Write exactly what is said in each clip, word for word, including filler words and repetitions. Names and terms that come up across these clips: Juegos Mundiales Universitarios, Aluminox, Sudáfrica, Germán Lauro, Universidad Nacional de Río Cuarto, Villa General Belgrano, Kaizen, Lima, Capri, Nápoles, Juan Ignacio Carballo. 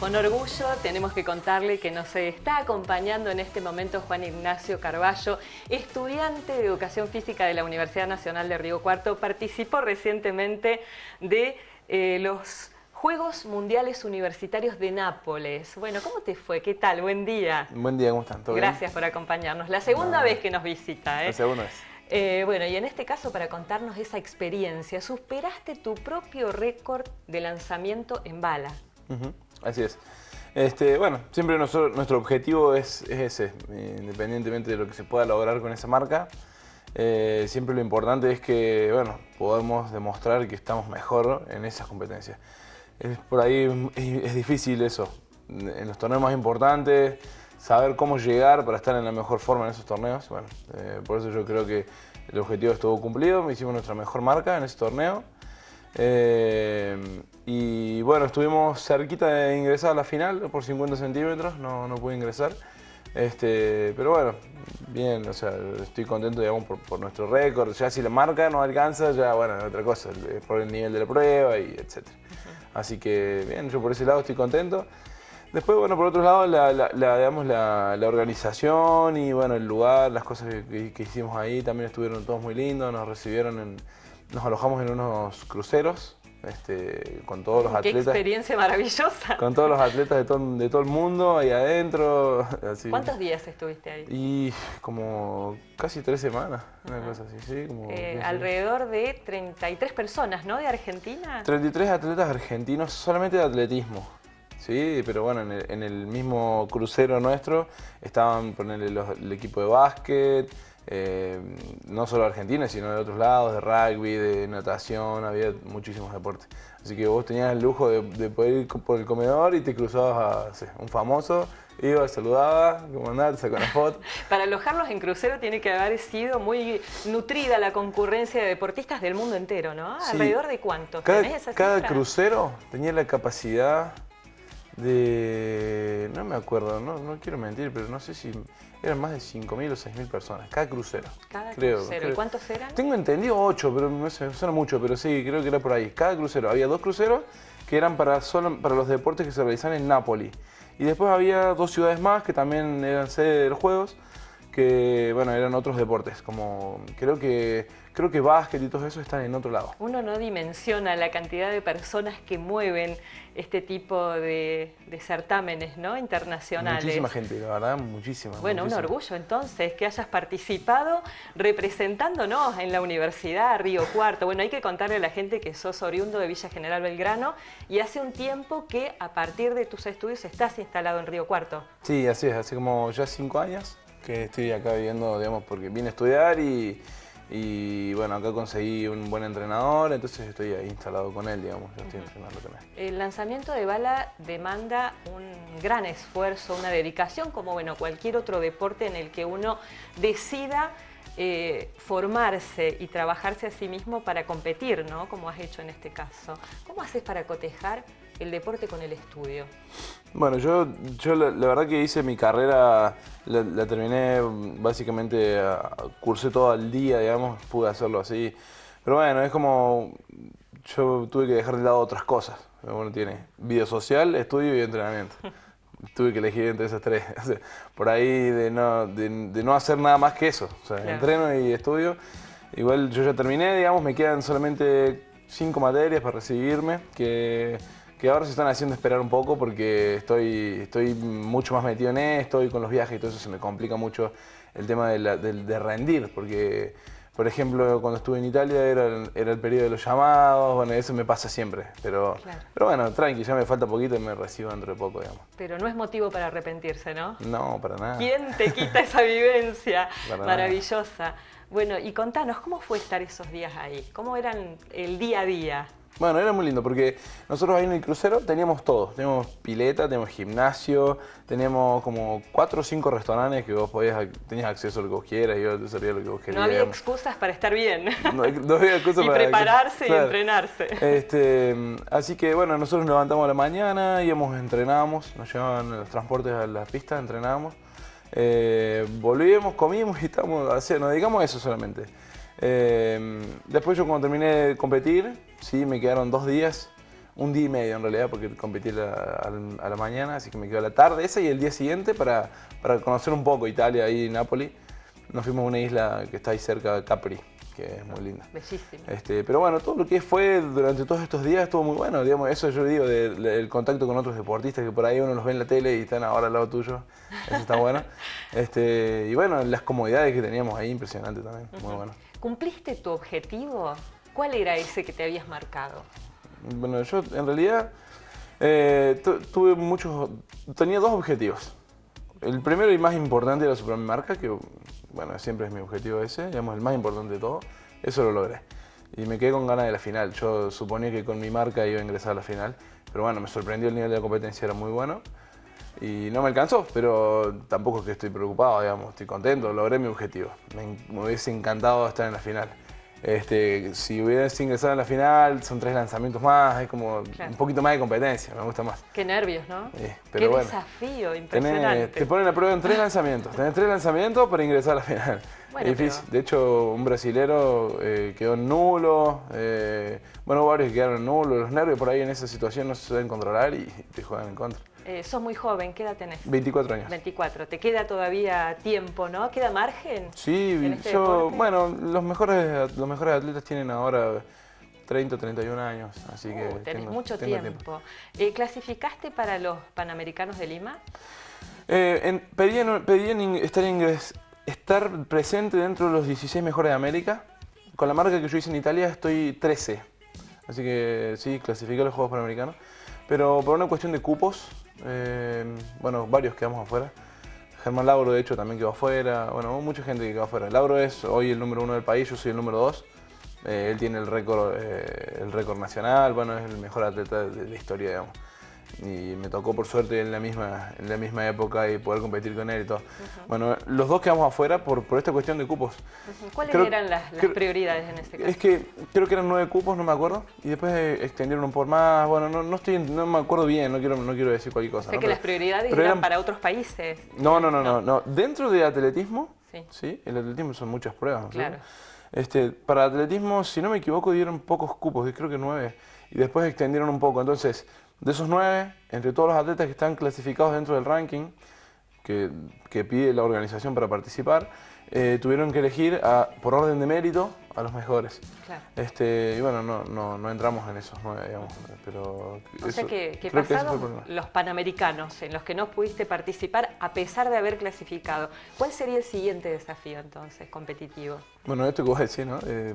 Con orgullo tenemos que contarle que nos está acompañando en este momento Juan Ignacio Carballo, estudiante de Educación Física de la Universidad Nacional de Río Cuarto. Participó recientemente de eh, los Juegos Mundiales Universitarios de Nápoles. Bueno, ¿cómo te fue? ¿Qué tal? Buen día. Buen día, ¿cómo están? ¿Todo bien? Gracias por acompañarnos. La segunda no, vez que nos visita, ¿eh? La segunda vez. Eh, bueno, y en este caso para contarnos esa experiencia, superaste tu propio récord de lanzamiento en bala. Uh-huh. Así es. Este, bueno, siempre nosotros, nuestro objetivo es, es ese, independientemente de lo que se pueda lograr con esa marca. Eh, siempre lo importante es que, bueno, podamos demostrar que estamos mejor en esas competencias. Es, por ahí es, es difícil eso, en los torneos más importantes, saber cómo llegar para estar en la mejor forma en esos torneos. Bueno, eh, por eso yo creo que el objetivo estuvo cumplido, hicimos nuestra mejor marca en ese torneo. Eh, y bueno, estuvimos cerquita de ingresar a la final por cincuenta centímetros, no, no pude ingresar, este, pero bueno, bien, o sea, estoy contento, digamos, por, por nuestro récord. Ya si la marca no alcanza, ya bueno, otra cosa, por el nivel de la prueba y etcétera. Uh-huh. Así que bien, yo por ese lado estoy contento. Después, bueno, por otro lado, la, la, la, digamos, la, la organización y bueno, el lugar, las cosas que, que hicimos ahí también estuvieron todos muy lindos, nos recibieron en... Nos alojamos en unos cruceros este, con todos los ¡Qué atletas. ¡Qué experiencia maravillosa! Con todos los atletas de todo, de todo el mundo ahí adentro. Así. ¿Cuántos días estuviste ahí? Y como casi tres semanas, uh-huh. Una cosa así. ¿Sí? Como, eh, alrededor de treinta y tres personas, ¿no? ¿De Argentina? treinta y tres atletas argentinos solamente de atletismo. Sí, pero bueno, en el, en el mismo crucero nuestro estaban, ponerle, los, el equipo de básquet. Eh, no solo Argentina, sino de otros lados, de rugby, de natación, había muchísimos deportes. Así que vos tenías el lujo de, de poder ir por el comedor y te cruzabas a sí, un famoso, iba, saludaba, ¿cómo andás? Te sacó una foto. Para alojarlos en crucero tiene que haber sido muy nutrida la concurrencia de deportistas del mundo entero, ¿no? Sí. ¿Alrededor de cuántos? Cada, ¿tenés esa cada cifra? Crucero tenía la capacidad de... no me acuerdo, no, no quiero mentir, pero no sé si eran más de cinco mil o seis mil personas, cada crucero. Cada creo, crucero, creo. ¿Y cuántos eran? Tengo entendido ocho, pero me suena mucho, pero sí, creo que era por ahí. Cada crucero, había dos cruceros que eran para, solo, para los deportes que se realizaban en Nápoles. Y después había dos ciudades más que también eran sede de los Juegos, que bueno, eran otros deportes, como creo que creo que básquet y todo eso están en otro lado. Uno no dimensiona la cantidad de personas que mueven este tipo de, de certámenes, ¿no? Internacionales. Muchísima gente, la verdad, muchísima. Bueno, muchísima. Un orgullo entonces que hayas participado representándonos en la Universidad Río Cuarto. Bueno, hay que contarle a la gente que sos oriundo de Villa General Belgrano y hace un tiempo que a partir de tus estudios estás instalado en Río Cuarto. Sí, así es, hace como ya cinco años. Que estoy acá viviendo, digamos, porque vine a estudiar y, y bueno, acá conseguí un buen entrenador, entonces estoy ahí instalado con él, digamos, yo estoy entrenando con él. El lanzamiento de bala demanda un gran esfuerzo, una dedicación, como bueno, cualquier otro deporte en el que uno decida eh, formarse y trabajarse a sí mismo para competir, ¿no? Como has hecho en este caso. ¿Cómo haces para cotejar el deporte con el estudio? Bueno, yo, yo la, la verdad que hice mi carrera, la, la terminé básicamente, uh, cursé todo el día, digamos, pude hacerlo así. Pero bueno, es como, yo tuve que dejar de lado otras cosas. Uno tiene vida social, estudio y entrenamiento. Tuve que elegir entre esas tres. O sea, por ahí de no, de, de no hacer nada más que eso. O sea, claro. Entreno y estudio. Igual yo ya terminé, digamos, me quedan solamente cinco materias para recibirme, que... que ahora se están haciendo esperar un poco porque estoy, estoy mucho más metido en esto y con los viajes y todo eso se me complica mucho el tema de, la, de, de rendir, porque por ejemplo cuando estuve en Italia era el, era el periodo de los llamados, bueno, eso me pasa siempre, pero, claro. Pero bueno, tranqui, ya me falta poquito y me recibo dentro de poco, digamos. Pero no es motivo para arrepentirse, ¿no? No, para nada. ¿Quién te quita esa vivencia maravillosa? Nada. Bueno, y contanos, ¿cómo fue estar esos días ahí? ¿Cómo eran el día a día? Bueno, era muy lindo porque nosotros ahí en el crucero teníamos todo. Teníamos pileta, teníamos gimnasio, teníamos como cuatro o cinco restaurantes que vos podías, tenías acceso a lo que vos quieras y yo te servía lo que vos querías. No había excusas para estar bien. No, no había excusas para... Y prepararse y claro. Entrenarse. Este, así que bueno, nosotros nos levantamos a la mañana, íbamos, entrenábamos, nos llevaban los transportes a las pistas, entrenábamos. Eh, volvíamos, comíamos y estábamos, o sea, nos dedicamos a eso solamente. Eh, después yo cuando terminé de competir, sí, me quedaron dos días, un día y medio en realidad, porque competí la, a la mañana, así que me quedó la tarde esa y el día siguiente para, para conocer un poco Italia y Nápoles. Nos fuimos a una isla que está ahí cerca de Capri, que es muy linda. Bellísimo. Este, pero bueno, todo lo que fue durante todos estos días estuvo muy bueno, digamos, eso yo digo, del, del contacto con otros deportistas que por ahí uno los ve en la tele y están ahora al lado tuyo, eso está bueno. Este, y bueno, las comodidades que teníamos ahí, impresionante también, uh-huh. Muy bueno. ¿Cumpliste tu objetivo? ¿Cuál era ese que te habías marcado? Bueno, yo en realidad eh, tuve muchos, tenía dos objetivos. El primero y más importante era superar mi marca, que bueno, siempre es mi objetivo ese, digamos, el más importante de todo. Eso lo logré. Y me quedé con ganas de la final. Yo suponía que con mi marca iba a ingresar a la final, pero bueno, me sorprendió el nivel de la competencia, era muy bueno. Y no me alcanzó, pero tampoco es que estoy preocupado, digamos, estoy contento, logré mi objetivo. Me, me hubiese encantado estar en la final. Este, si hubieras ingresado en la final, son tres lanzamientos más, es como claro. Un poquito más de competencia, me gusta más. Qué nervios, ¿no? Sí, pero qué bueno, desafío, impresionante. Tenés, te ponen a prueba en tres lanzamientos, tenés tres lanzamientos para ingresar a la final. Bueno, es difícil. Pero... De hecho, un brasilero eh, quedó en nulo, eh, bueno, varios quedaron en nulo, los nervios por ahí en esa situación no se suelen controlar y te juegan en contra. Eh, sos muy joven, ¿qué edad tenés? veinticuatro años. veinticuatro, te queda todavía tiempo, ¿no? ¿Queda margen? Sí, en este yo, deporte? Bueno, los mejores, los mejores atletas tienen ahora treinta, treinta y uno años, así uh, que... Tenés tengo, mucho tengo tiempo. tiempo. Eh, ¿Clasificaste para los Panamericanos de Lima? Eh, en, pedí, en, pedí en estar, ingres, estar presente dentro de los dieciséis mejores de América. Con la marca que yo hice en Italia estoy trece, así que sí, clasifiqué los Juegos Panamericanos. Pero por una cuestión de cupos, eh, bueno, varios quedamos afuera. Germán Lauro, de hecho, también quedó afuera. Bueno, mucha gente que quedó afuera. Lauro es hoy el número uno del país, yo soy el número dos. Eh, él tiene el récord, eh, el récord nacional, bueno, es el mejor atleta de la historia, digamos. Y me tocó, por suerte, en la misma, en la misma época y poder competir con él y todo. Uh-huh. Bueno, los dos quedamos afuera por, por esta cuestión de cupos. Uh-huh. ¿Cuáles creo, eran las, las creo, prioridades en este caso? Es que creo que eran nueve cupos, no me acuerdo. Y después extendieron por más. Bueno, no, no, estoy, no me acuerdo bien, no quiero, no quiero decir cualquier cosa. O sea, ¿no? que pero, las prioridades eran, eran para otros países. No, no, no, no. no, no. Dentro de atletismo, sí. sí, el atletismo son muchas pruebas. Claro. ¿Sí? Este, para atletismo, si no me equivoco, dieron pocos cupos, creo que nueve. Y después extendieron un poco. Entonces... De esos nueve, entre todos los atletas que están clasificados dentro del ranking que, que pide la organización para participar, eh, tuvieron que elegir a, por orden de mérito a los mejores. Claro. Este, y bueno, no, no, no entramos en esos nueve, digamos. Pero o eso, sea que, que pasaron los Panamericanos en los que no pudiste participar a pesar de haber clasificado. ¿Cuál sería el siguiente desafío entonces competitivo? Bueno, esto que vos decís, ¿no? Eh,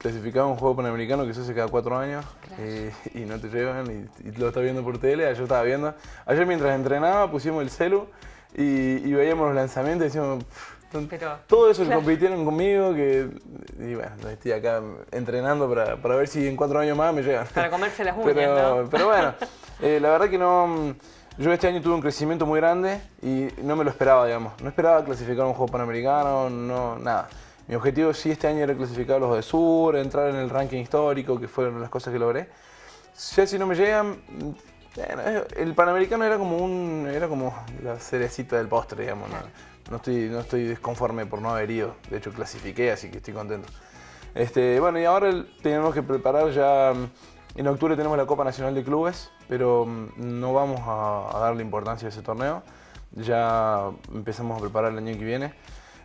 Clasificaba un juego panamericano que se hace cada cuatro años claro. eh, y no te llevan y, y lo estás viendo por tele, yo estaba viendo. Ayer mientras entrenaba pusimos el celu y, y veíamos los lanzamientos y decíamos... Pero, todo eso claro. que compitieron conmigo que... Y bueno, estoy acá entrenando para, para ver si en cuatro años más me llegan. Para comerse las uñas, pero, ¿no? Pero bueno, eh, la verdad que no... Yo este año tuve un crecimiento muy grande y no me lo esperaba, digamos. No esperaba clasificar un juego panamericano, no, nada. Mi objetivo sí este año era clasificar a los de Sur, entrar en el ranking histórico, que fueron las cosas que logré. Ya si no me llegan, el Panamericano era como un, era como la cerecita del postre, digamos. ¿No? No estoy, no estoy desconforme por no haber ido. De hecho clasifiqué, así que estoy contento. Este, bueno, y ahora tenemos que preparar ya... En octubre tenemos la Copa Nacional de Clubes, pero no vamos a, a darle importancia a ese torneo. Ya empezamos a preparar el año que viene.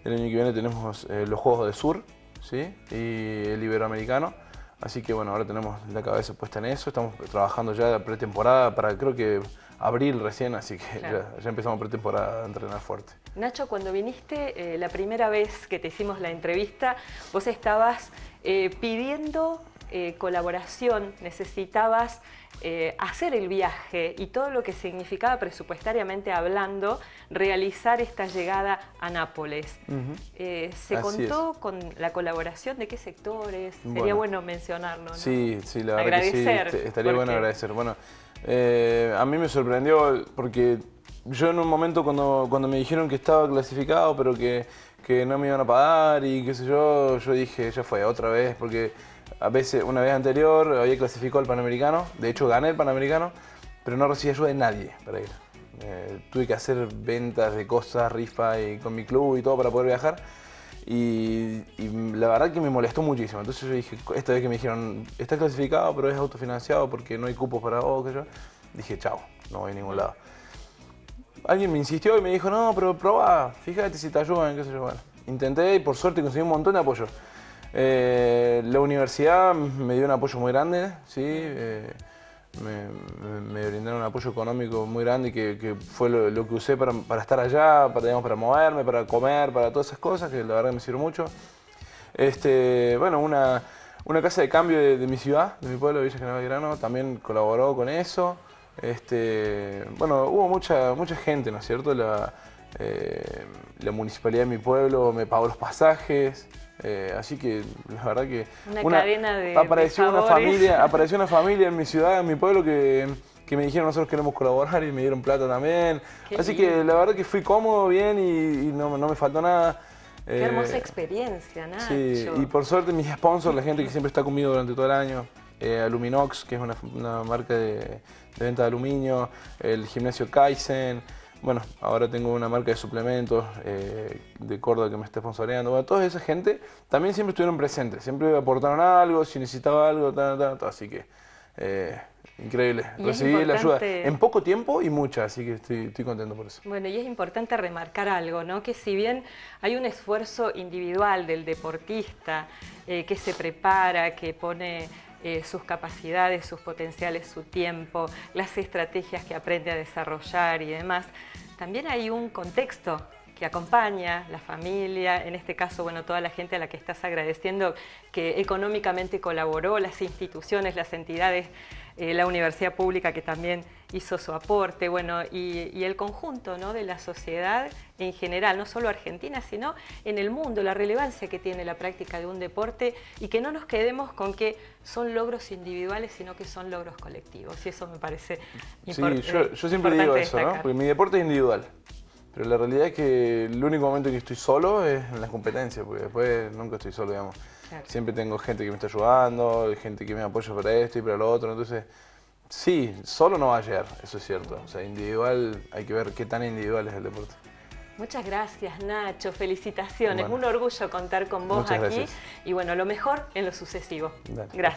El año que viene tenemos eh, los Juegos de Sur, ¿sí? Y el Iberoamericano. Así que bueno, ahora tenemos la cabeza puesta en eso. Estamos trabajando ya la pretemporada para creo que abril recién, así que claro. ya, ya empezamos pretemporada a entrenar fuerte. Nacho, cuando viniste eh, la primera vez que te hicimos la entrevista, vos estabas eh, pidiendo eh, colaboración, necesitabas eh, hacer el viaje y todo lo que significaba presupuestariamente hablando, realizar esta llegada a Nápoles. Uh-huh. eh, ¿Se Así contó es. con la colaboración de qué sectores? Bueno, sería bueno mencionarlo, ¿no? Sí, sí, la verdad agradecer, que sí, estaría porque... bueno agradecer. Bueno, eh, a mí me sorprendió porque yo en un momento cuando, cuando me dijeron que estaba clasificado pero que, que no me iban a pagar y qué sé yo, yo dije, ya fue, otra vez, porque... A veces, una vez anterior había clasificado al Panamericano, de hecho gané el Panamericano, pero no recibí ayuda de nadie para ir. Eh, tuve que hacer ventas de cosas, rifa y con mi club y todo para poder viajar. Y, y la verdad que me molestó muchísimo. Entonces yo dije, esta vez que me dijeron, está clasificado pero es autofinanciado porque no hay cupos para vos, que yo, dije, chao, no voy a ningún lado. Alguien me insistió y me dijo, no, pero probá, fíjate si te ayudan, qué sé yo. Bueno, intenté y por suerte conseguí un montón de apoyo. Eh, la universidad me dio un apoyo muy grande, sí. Eh, Me, me, me brindaron un apoyo económico muy grande que, que fue lo, lo que usé para, para estar allá, para, digamos, para moverme, para comer, para todas esas cosas, que la verdad me sirvió mucho. Este, bueno, una, una casa de cambio de, de mi ciudad, de mi pueblo, Villa General Belgrano, también colaboró con eso. Este, bueno, hubo mucha, mucha gente, ¿no es cierto? La, eh, la municipalidad de mi pueblo me pagó los pasajes. Eh, así que la verdad que una, una cadena de apareció de una familia apareció una familia en mi ciudad, en mi pueblo, que, que me dijeron nosotros queremos colaborar y me dieron plata también. Qué así lindo. Que la verdad que fui cómodo, bien, y, y no, no me faltó nada. Qué eh, hermosa experiencia, Nacho. Sí, y por suerte mis sponsors, la gente que siempre está conmigo durante todo el año, eh, Aluminox, que es una, una marca de, de venta de aluminio, el gimnasio Kaizen. Bueno, ahora tengo una marca de suplementos eh, de Córdoba que me está sponsoreando. Bueno, toda esa gente también siempre estuvieron presentes, siempre aportaron algo, si necesitaba algo, tal, tal, tal. Así que, eh, increíble. Y recibí la ayuda en poco tiempo y mucha, así que estoy, estoy contento por eso. Bueno, y es importante remarcar algo, ¿no? Que si bien hay un esfuerzo individual del deportista eh, que se prepara, que pone... Eh, sus capacidades, sus potenciales, su tiempo, las estrategias que aprende a desarrollar y demás. También hay un contexto que acompaña, la familia, en este caso, bueno, toda la gente a la que estás agradeciendo, que económicamente colaboró, las instituciones, las entidades, eh, la universidad pública que también hizo su aporte, bueno, y, y el conjunto, ¿no?, de la sociedad en general, no solo Argentina, sino en el mundo, la relevancia que tiene la práctica de un deporte, y que no nos quedemos con que son logros individuales, sino que son logros colectivos, y eso me parece impor- sí, yo, yo siempre digo eso, ¿no? Porque mi deporte es individual, pero la realidad es que el único momento en que estoy solo es en las competencias, porque después nunca estoy solo, digamos. Claro. Siempre tengo gente que me está ayudando, gente que me apoya para esto y para lo otro, entonces... Sí, solo no va a llegar, eso es cierto. O sea, individual, hay que ver qué tan individual es el deporte. Muchas gracias, Nacho, felicitaciones. Bueno, un orgullo contar con vos aquí. Gracias. Y bueno, lo mejor en lo sucesivo. Dale. Gracias.